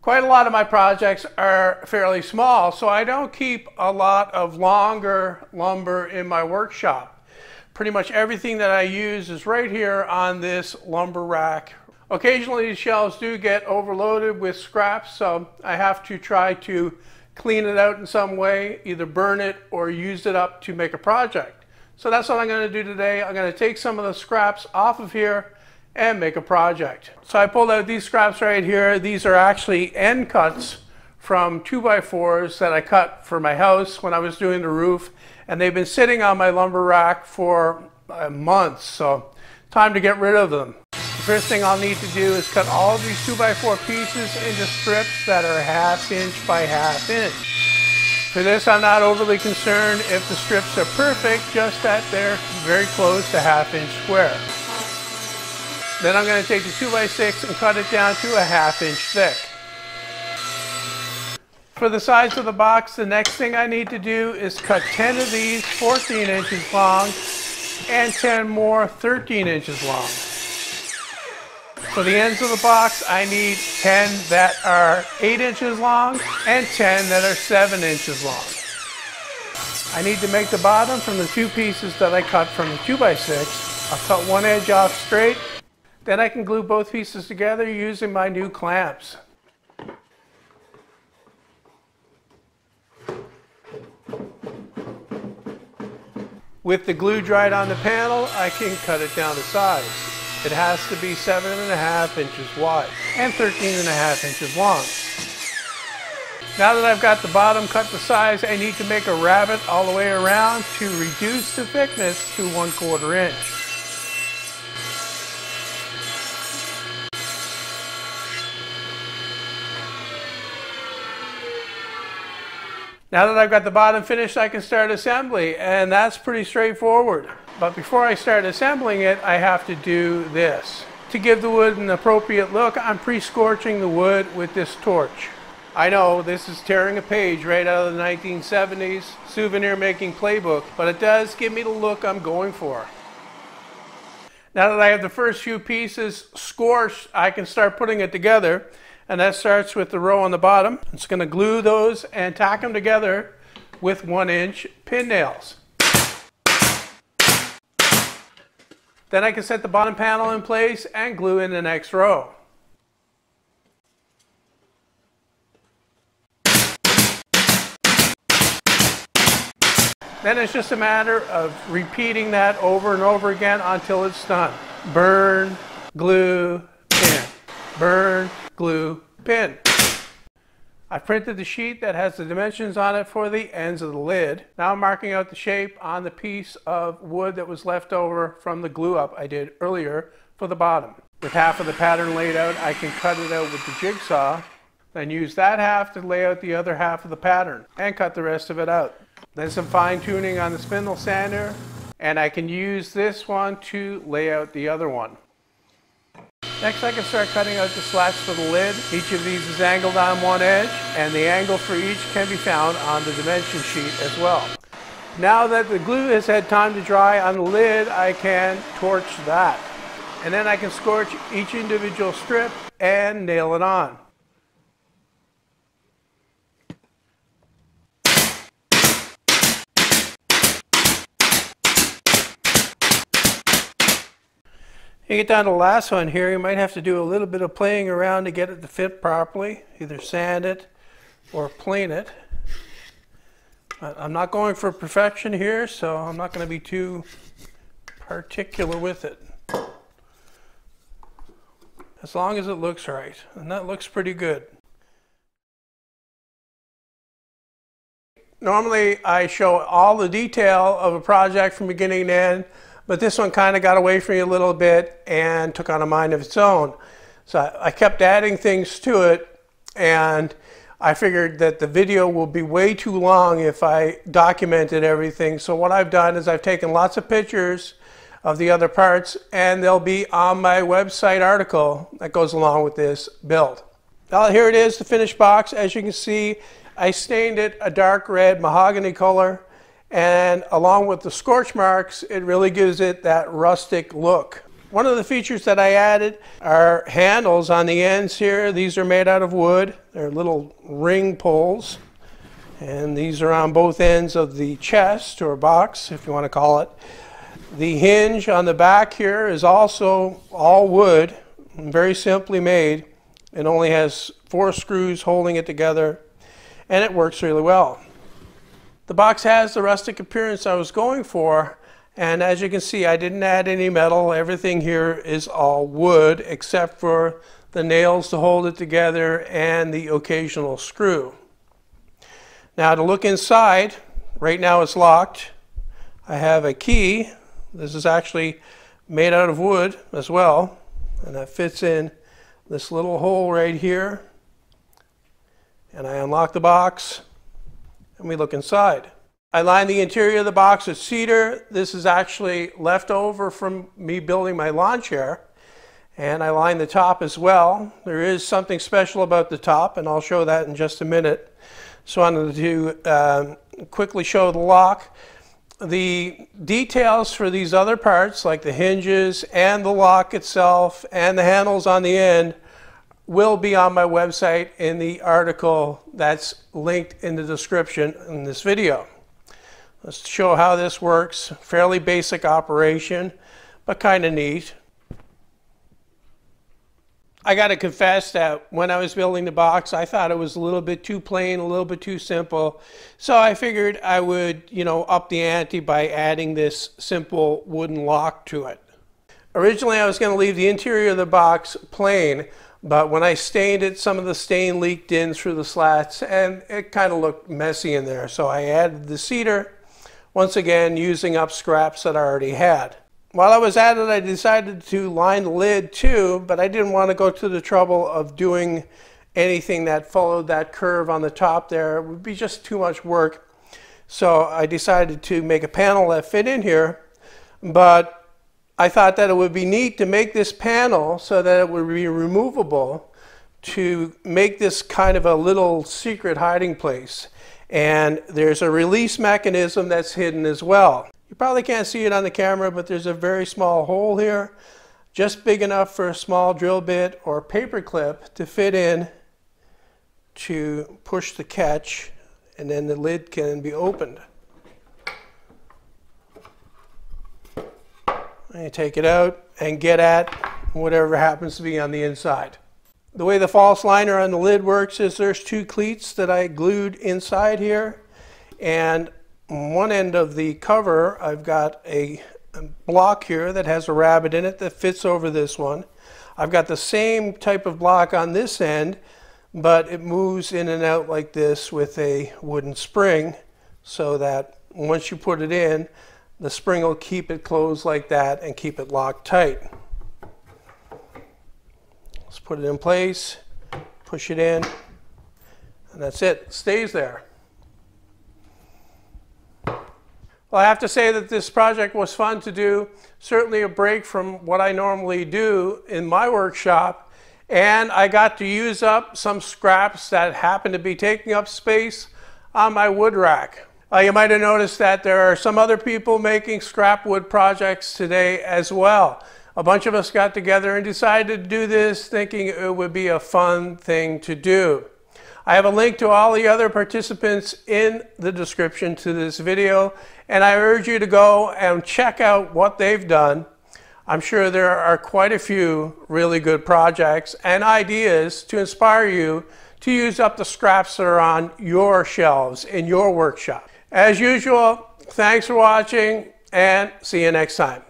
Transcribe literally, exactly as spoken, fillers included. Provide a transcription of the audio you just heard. Quite a lot of my projects are fairly small, so I don't keep a lot of longer lumber in my workshop. Pretty much everything that I use is right here on this lumber rack. Occasionally these shelves do get overloaded with scraps, so I have to try to clean it out in some way, either burn it or use it up to make a project. So that's what I'm going to do today. I'm going to take some of the scraps off of here and make a project. So I pulled out these scraps right here. These are actually end cuts from two by fours that I cut for my house when I was doing the roof, and they've been sitting on my lumber rack for uh, months, so time to get rid of them. The first thing I'll need to do is cut all of these two by four pieces into strips that are half inch by half inch. For this, I'm not overly concerned if the strips are perfect, just that they're very close to half inch square. Then I'm going to take the two by six and cut it down to a half inch thick. For the size of the box, the next thing I need to do is cut ten of these fourteen inches long and ten more thirteen inches long. For the ends of the box, I need ten that are eight inches long and ten that are seven inches long. I need to make the bottom from the two pieces that I cut from the two by six. I'll cut one edge off straight. Then I can glue both pieces together using my new clamps. With the glue dried on the panel, I can cut it down to size. It has to be seven and a half inches wide and thirteen and a half inches long. Now that I've got the bottom cut to size, I need to make a rabbet all the way around to reduce the thickness to one quarter inch. Now that I've got the bottom finished, I can start assembly, and that's pretty straightforward. But before I start assembling it, I have to do this. To give the wood an appropriate look, I'm pre-scorching the wood with this torch. I know this is tearing a page right out of the nineteen seventies souvenir making playbook, but it does give me the look I'm going for. Now that I have the first few pieces scorched, I can start putting it together. And that starts with the row on the bottom. It's going to glue those and tack them together with one inch pin nails. Then I can set the bottom panel in place and glue in the next row. Then it's just a matter of repeating that over and over again until it's done. Burn, glue, pin. Burn, glue, pin. I've printed the sheet that has the dimensions on it for the ends of the lid. Now I'm marking out the shape on the piece of wood that was left over from the glue up I did earlier for the bottom. With half of the pattern laid out, I can cut it out with the jigsaw, then use that half to lay out the other half of the pattern and cut the rest of it out. Then some fine tuning on the spindle sander, and I can use this one to lay out the other one. Next, I can start cutting out the slats for the lid. Each of these is angled on one edge, and the angle for each can be found on the dimension sheet as well. Now that the glue has had time to dry on the lid, I can torch that. And then I can scorch each individual strip and nail it on. You get down to the last one here, you might have to do a little bit of playing around to get it to fit properly. Either sand it or plane it. I'm not going for perfection here, so I'm not going to be too particular with it. As long as it looks right, and that looks pretty good. Normally I show all the detail of a project from beginning to end, but this one kind of got away from me a little bit and took on a mind of its own. So I kept adding things to it, and I figured that the video will be way too long if I documented everything. So what I've done is I've taken lots of pictures of the other parts, and they'll be on my website article that goes along with this build. Well, here it is, the finished box. As you can see, I stained it a dark red mahogany color. And along with the scorch marks, it really gives it that rustic look. One of the features that I added are handles on the ends here. These are made out of wood. They're little ring pulls. And these are on both ends of the chest or box, if you want to call it. The hinge on the back here is also all wood, very simply made, and only has four screws holding it together, and it works really well. The box has the rustic appearance I was going for, and as you can see, I didn't add any metal. Everything here is all wood except for the nails to hold it together and the occasional screw. Now to look inside, right now it's locked. I have a key. This is actually made out of wood as well, and that fits in this little hole right here. And I unlock the box, and we look inside. I lined the interior of the box with cedar. This is actually left over from me building my lawn chair. And I lined the top as well. There is something special about the top, and I'll show that in just a minute. So I wanted to um, quickly show the lock. The details for these other parts, like the hinges and the lock itself and the handles on the end, will be on my website in the article that's linked in the description in this video. Let's show how this works. Fairly basic operation, but kind of neat. I got to confess that when I was building the box, I thought it was a little bit too plain, a little bit too simple. So I figured I would, you know, up the ante by adding this simple wooden lock to it. Originally, I was going to leave the interior of the box plain, but when I stained it, some of the stain leaked in through the slats, and it kind of looked messy in there. So I added the cedar, once again using up scraps that I already had. While I was at it, I decided to line the lid too, but I didn't want to go to the trouble of doing anything that followed that curve on the top there. It would be just too much work. So I decided to make a panel that fit in here, but I thought that it would be neat to make this panel so that it would be removable to make this kind of a little secret hiding place. And there's a release mechanism that's hidden as well. You probably can't see it on the camera, but there's a very small hole here, just big enough for a small drill bit or paper clip to fit in to push the catch, and then the lid can be opened. And you take it out and get at whatever happens to be on the inside. The way the false liner on the lid works is there's two cleats that I glued inside here, and on one end of the cover, I've got a block here that has a rabbet in it that fits over this one. I've got the same type of block on this end, but it moves in and out like this with a wooden spring, so that once you put it in, the spring will keep it closed like that and keep it locked tight. Let's put it in place, push it in, and that's it. It stays there. Well, I have to say that this project was fun to do, certainly a break from what I normally do in my workshop, and I got to use up some scraps that happened to be taking up space on my wood rack. Uh, you might have noticed that there are some other people making scrap wood projects today as well. A bunch of us got together and decided to do this, thinking it would be a fun thing to do. I have a link to all the other participants in the description to this video, and I urge you to go and check out what they've done. I'm sure there are quite a few really good projects and ideas to inspire you to use up the scraps that are on your shelves in your workshop. As usual, thanks for watching, and see you next time.